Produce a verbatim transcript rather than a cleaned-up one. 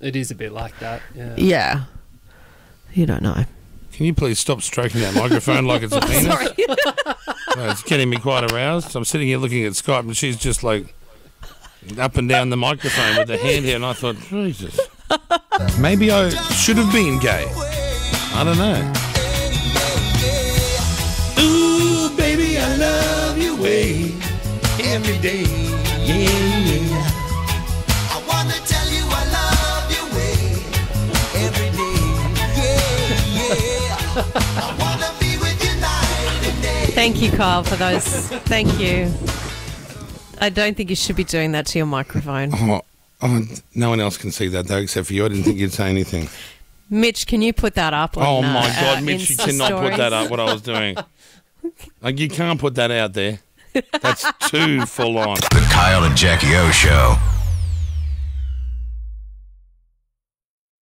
It is a bit like that. Yeah. Yeah. You don't know. Can you please stop stroking that microphone like it's a penis? Sorry. No, it's getting me quite aroused. I'm sitting here looking at Skype and she's just like up and down the microphone with her hand here, and I thought, Jesus. Maybe I should have been gay. I don't know. Ooh, baby, I love your way every day. Yeah, yeah. I want to tell you I love your way every day. Yeah, yeah. I want to be with you night and day. Thank you, Kyle, for those. Thank you. I don't think you should be doing that to your microphone. Oh, oh, no one else can see that, though, except for you. I didn't think you'd say anything. Mitch, can you put that up? On, oh, my uh, God, Mitch, you cannot stories. Put that up, what I was doing. Like, you can't put that out there. That's too full on. The Kyle and Jackie O Show.